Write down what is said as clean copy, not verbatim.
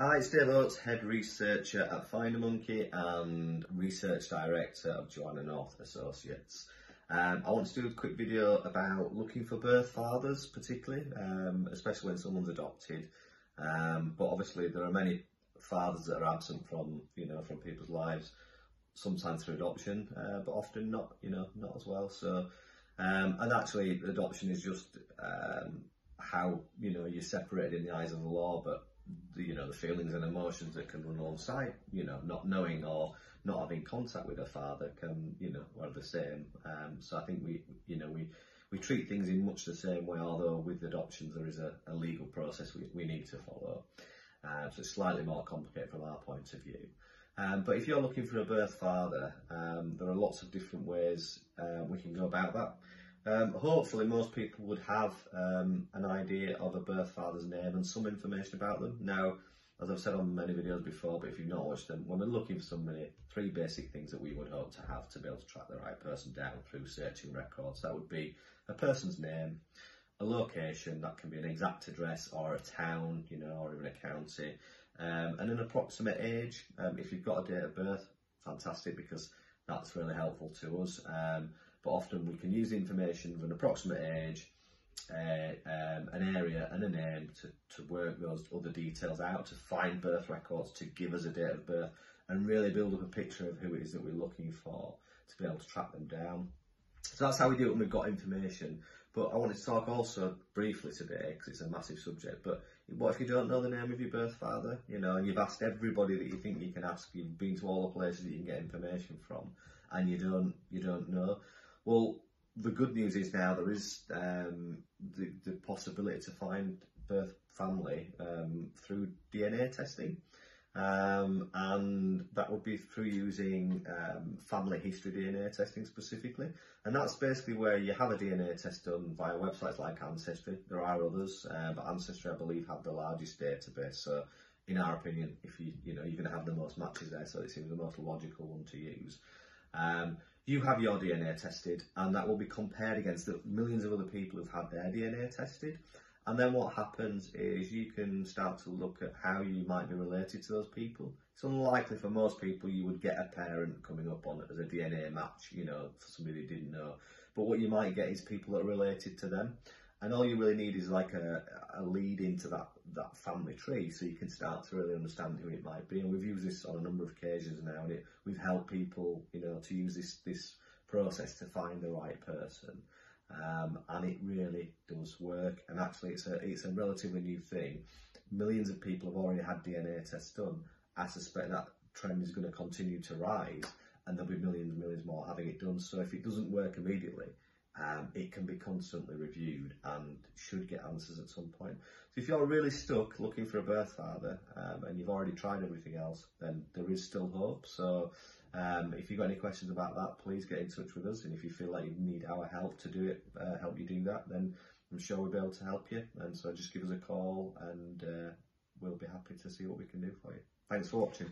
Hi, it's David Oates, Head Researcher at Find a Monkey and Research Director of Joanna North Associates. I want to do a quick video about looking for birth fathers, particularly, especially when someone's adopted. But obviously there are many fathers that are absent from people's lives, sometimes through adoption, but often not, not as well. So, and actually adoption is just how, you're separated in the eyes of the law, but the feelings and emotions that can run alongside, not knowing or not having contact with a father can, are the same. So I think we treat things in much the same way, although with adoptions there is a legal process we need to follow. So it's slightly more complicated from our point of view. But if you're looking for a birth father, there are lots of different ways we can go about that. Hopefully most people would have an idea of a birth father's name and some information about them. Now, as I've said on many videos before, but if you've not watched them, when we're looking for somebody, three basic things that we would hope to have to be able to track the right person down through searching records. That would be a person's name, a location, that can be an exact address or a town, or even a county, and an approximate age. If you've got a date of birth, fantastic, because that's really helpful to us. But often we can use the information of an approximate age, an area and a name to work those other details out, to find birth records, to give us a date of birth and really build up a picture of who it is that we're looking for to be able to track them down. So that's how we do it when we've got information. But I wanted to talk also briefly today, because it's a massive subject, but what if you don't know the name of your birth father, and you've asked everybody that you think you can ask, you've been to all the places that you can get information from, and you don't know? Well, the good news is now there is the possibility to find birth family through DNA testing, and that would be through using family history DNA testing specifically. And that's basically where you have a DNA test done via websites like Ancestry. There are others, but Ancestry, I believe, have the largest database. So in our opinion, if you're going to have the most matches there, so it seems the most logical one to use. You have your DNA tested, and that will be compared against the millions of other people who've had their DNA tested. And then what happens is you can start to look at how you might be related to those people. It's unlikely for most people you would get a parent coming up on it as a DNA match, for somebody they didn't know. But what you might get is people that are related to them. And all you really need is like a lead into that family tree, so you can start to really understand who it might be. And we've used this on a number of occasions now, and we've helped people, to use this process to find the right person. And it really does work. And actually, it's a relatively new thing. Millions of people have already had DNA tests done. I suspect that trend is going to continue to rise, and there'll be millions and millions more having it done. So if it doesn't work immediately, it can be constantly reviewed and should get answers at some point. So if you're really stuck looking for a birth father and you've already tried everything else, then there is still hope. So if you've got any questions about that, please get in touch with us. And if you feel like you need our help to do it, help you do that, then I'm sure we'll be able to help you. And so just give us a call, and we'll be happy to see what we can do for you. Thanks for watching.